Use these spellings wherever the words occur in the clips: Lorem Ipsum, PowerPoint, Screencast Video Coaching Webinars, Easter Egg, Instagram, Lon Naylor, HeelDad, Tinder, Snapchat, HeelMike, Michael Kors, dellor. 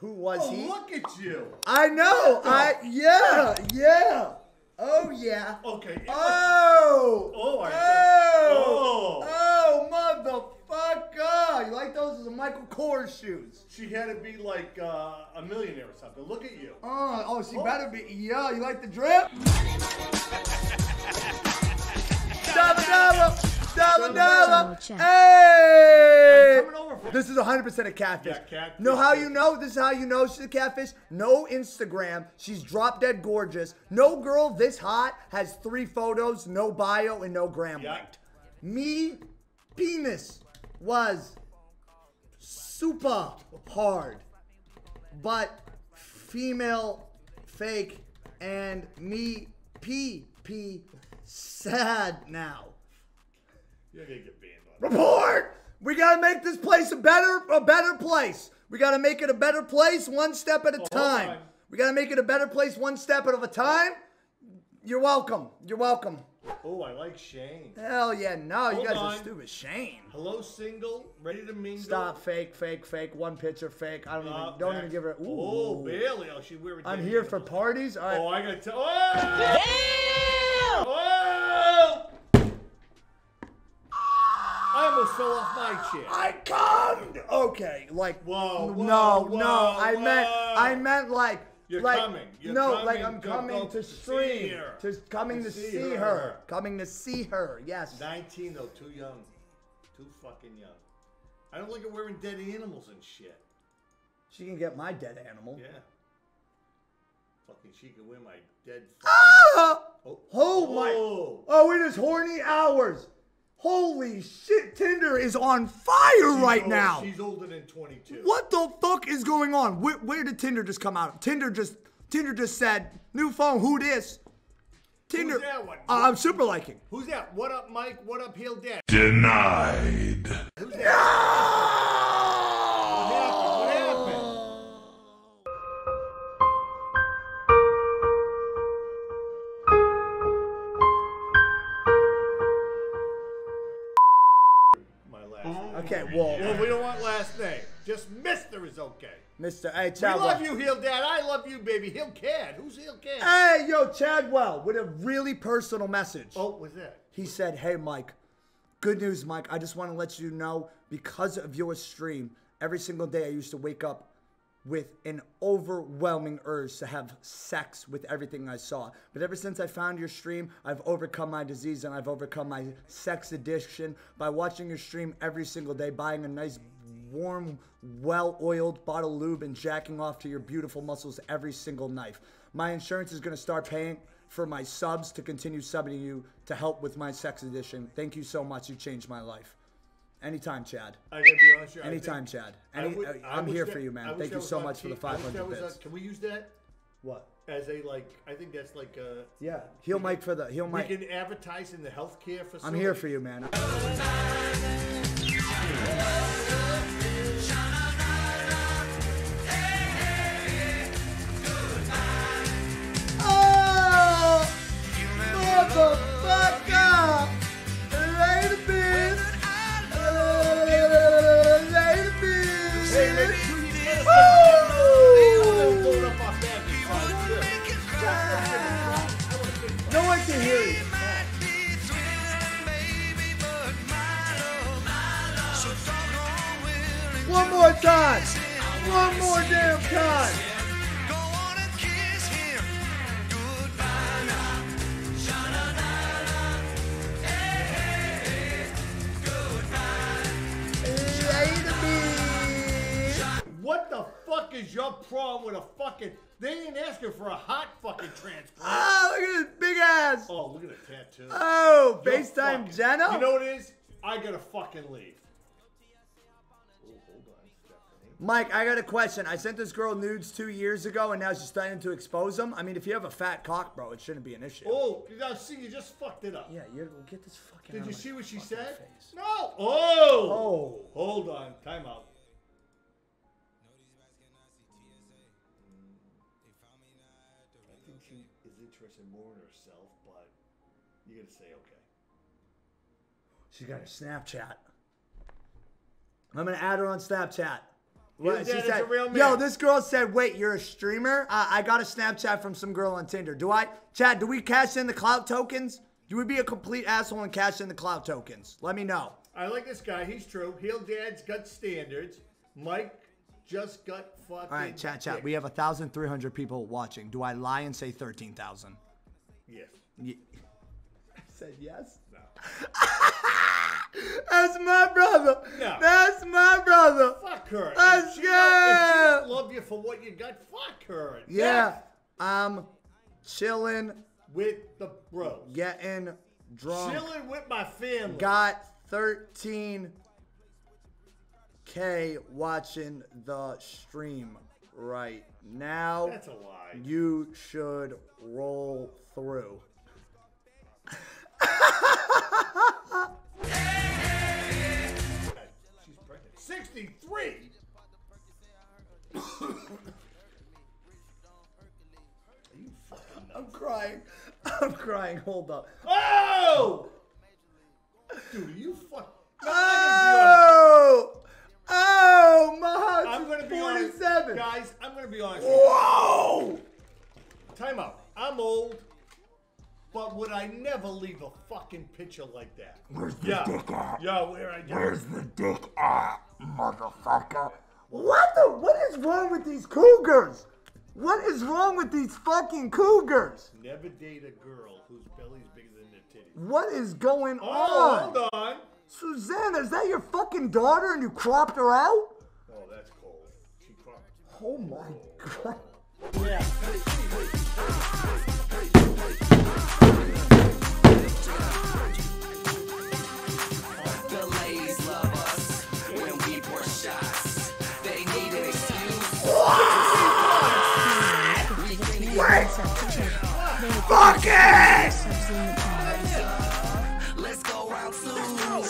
Who was he? Oh, look at you. I know. Yeah. Oh, yeah. Okay. Oh. Oh, I know. Oh, motherfucker. You like those? Those are Michael Kors shoes. She had to be like a millionaire or something. Look at you. Oh, she better be. Yeah, you like the drip? Dollar. Hey! This is 100% a catfish. Yeah, catfish. Know how you know? This is how you know she's a catfish. No Instagram. She's drop dead gorgeous. No girl this hot has 3 photos, no bio, and no gram linked. Me penis was super hard, but female fake, and me pee sad now. You're gonna get banned on that. Report! We gotta make this place a better place. We gotta make it a better place one step at a time. We gotta make it a better place one step at a time. You're welcome. You're welcome. Oh, I like Shane. Hell yeah, no, you guys are stupid. Shane. Hello, single, ready to mingle. Stop, fake. One picture, fake. I don't even give her. Ooh. Oh, Bailey, oh, she weird. I'm here for parties. All right. Oh, I gotta tell. Oh! Damn! Oh! I almost fell off my chair. I cummed! Okay, like whoa, I meant like I'm coming to see her. Coming to see her, yes. 19 though, too young. Too fucking young. I don't like her wearing dead animals and shit. She can get my dead animal. Yeah. Fucking she can wear my dead Oh, it is horny hours. Holy shit, Tinder is on fire right now. She's older than 22. What the fuck is going on? Where did Tinder just come out? Tinder just said, new phone, who this? Tinder. Who's that one? I'm super liking. Who's that? What up, Mike? What up, HeelDad? Denied. Who's that? No! What happened? Okay, well, we don't want last name. Just Mr. is okay. Mr. Hey, Chadwell. We love you, HeelDad. I love you, baby. HeelCad. Who's HeelCad? Hey, yo, Chadwell, with a really personal message. Oh, what's that? He said, hey, Mike, good news, Mike. I just want to let you know, because of your stream, every single day I used to wake up with an overwhelming urge to have sex with everything I saw. But ever since I found your stream, I've overcome my disease and I've overcome my sex addiction by watching your stream every single day, buying a nice, warm, well-oiled bottle of lube and jacking off to your beautiful muscles every single night. My insurance is gonna start paying for my subs to continue subbing you to help with my sex addiction. Thank you so much, you changed my life. Anytime, Chad. I gotta be honest with you. Anytime, Chad. I'm here for you, man. Thank you so much for the 500 bits. Can we use that? What? As a like, I think that's like a. Yeah. HeelMike for the HeelMike. We can advertise in the healthcare facility. I'm here for you, man. One more time. One more damn time. Go on and kiss him. Goodbye now. Sha na na. Hey, goodbye. What the fuck is your problem with a fucking? They ain't asking for a hot fucking transplant. Oh, look at this big ass. Oh, look at the tattoo. Oh, FaceTime Jenna. You know what it is? I gotta fucking leave. Mike, I got a question. I sent this girl nudes 2 years ago, and now she's starting to expose them. I mean, if you have a fat cock, bro, it shouldn't be an issue. Oh, see, you just fucked it up. Yeah, you're gonna get this fucking. Did you see what she said? Face. No. Oh. Oh. Hold on. Time out. I think she is interested more in herself, but you gotta say okay. She got her Snapchat. I'm gonna add her on Snapchat. What, she said, a real man. Yo, this girl said, wait, you're a streamer? I got a Snapchat from some girl on Tinder. Do I, Chad, do we cash in the clout tokens? Do we be a complete asshole and cash in the clout tokens? Let me know. I like this guy. He's true. HeelDad's got standards. Mike just got fucking. All right, Chad. We have 1,300 people watching. Do I lie and say 13,000? Yes. Yeah. I said yes? No. That's my brother. No. That's my brother. Fuck her. That's good. She love you for what you got. Fuck her. Yeah. I'm chilling with the bro. Getting drunk. Chilling with my family. Got 13K watching the stream right now. That's a lie. You should roll through. She's pregnant. 63. I'm crying. I'm crying. Hold up. Oh! Dude, you fuck. Oh! Oh, my heart's 47. Guys, I'm going to be honest. Whoa! Time out. I'm old. But would I never leave a fucking picture like that? Where's the dick at? Yeah, where I get. Where's the dick at, motherfucker? What is wrong with these cougars? What is wrong with these fucking cougars? Never date a girl whose belly's bigger than their titties. What is going on? Hold on. Suzanne, is that your fucking daughter and you cropped her out? Oh, that's cold. She cropped her. Oh my God. Yeah. Wait! Fuck it! Let's go round two. If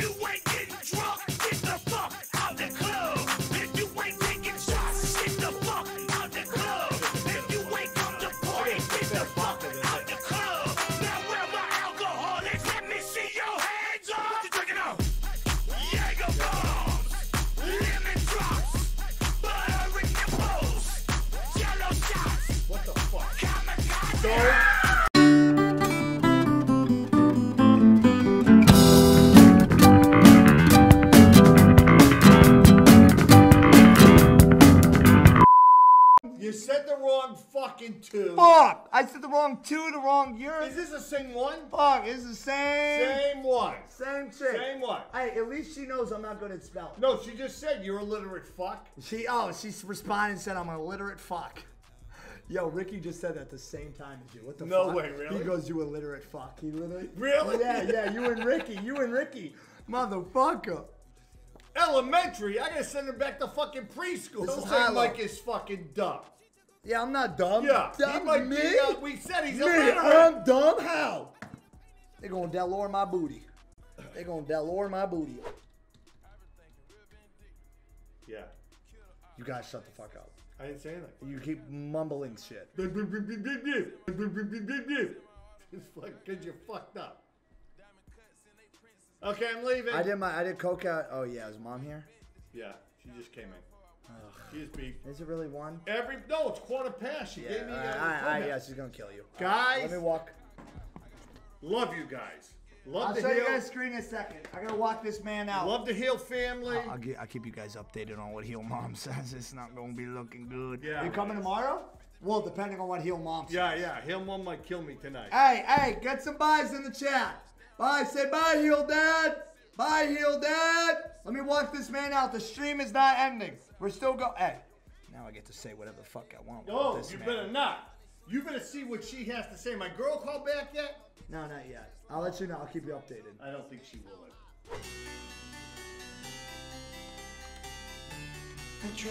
you ain't getting drunk, get the fuck out the club. If you ain't taking shots, get the fuck out the club. If you ain't come to party, get the fuck out the club. Now where my alcoholics? Let me see your hands up. What you drinking on? Jaeger bombs, lemon drops, butter in your balls, yellow shots. What the fuck? Kamikaze. You said the wrong fucking tune. Fuck! I said the wrong tune, the wrong year. Is this the same one? Fuck, it's the same. Same one. Same chick. Same one. Hey, at least she knows I'm not good at spelling. No, she just said you're illiterate fuck. She responded and said I'm an illiterate fuck. Yo, Ricky just said that at the same time as you. What the fuck? No way, really? He goes, you illiterate fuck. He literally. Really? Yeah, you and Ricky. Motherfucker. Elementary? I gotta send him back to fucking preschool. Don't say Mike is fucking dumb. Yeah, I'm not dumb. Yeah, dumb he might me? Be, we said he's illiterate. I'm dumb? How? They're gonna Delore my booty. They're gonna Delore my booty. Yeah. You guys shut the fuck up. I didn't say anything. You keep mumbling shit. Because you're fucked up. Okay, I'm leaving. I did coke out. Oh yeah, is mom here? Yeah, she just came in. Ugh. She just beat. Is it really one? No, it's 1:15. She gave me. Yeah, she's gonna kill you. Guys, let me walk. Love you guys. Love the Heel. I'll show you guys screen in a second. I gotta walk this man out. Love the Heel family. I'll keep you guys updated on what Heel Mom says. It's not gonna be looking good. Yeah. You coming tomorrow? Well, depending on what Heel Mom says. Yeah. Heel Mom might kill me tonight. Hey, get some buys in the chat. Bye, say bye, HeelDad. Bye, HeelDad. Let me walk this man out. The stream is not ending. We're still going. Hey, now I get to say whatever the fuck I want. Oh, this you better not. You better see what she has to say. My girl called back yet? No, not yet. I'll let you know. I'll keep you updated. I don't think she will.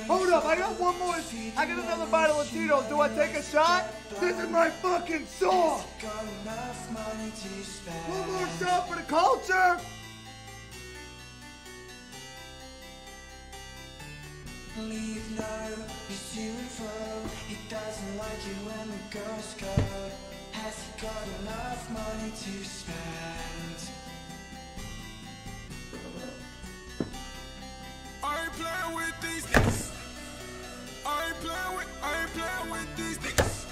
Hold up, I got one more. I got another bottle of Tito. Do I take a shot? This is my fucking song. One more shot for the culture. leave now, he's to and fro. He doesn't like you when the girls go. Has he got enough money to spend? I play with these niggas. I play with these niggas.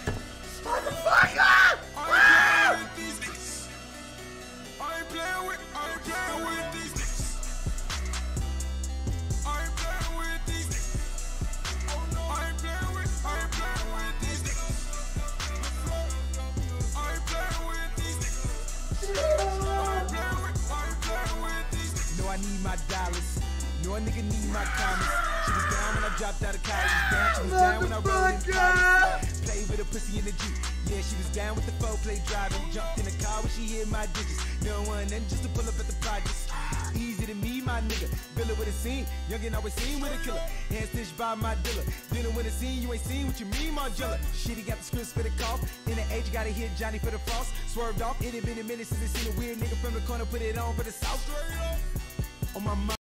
Motherfucker! I play with these niggas. I play with these niggas. I need my dollars. No, a nigga need my comments. She was down when I dropped out of college. She was down when I rolled in college. Played with a pussy in the Jeep. Yeah, she was down with the foreplay driving. Jumped in the car when she hit my digits. No one, then just to pull up at the projects. Easy to me, my nigga. Billa with a scene. Youngin' always seen with a killer. Hand stitched by my dealer. Dealing with a scene, you ain't seen what you mean, my jilla. Shitty got the scripts for the cough. In the age, gotta hit Johnny for the frost. Swerved off. It had been a minute since I seen a weird nigga from the corner. Put it on for the south. On my mind.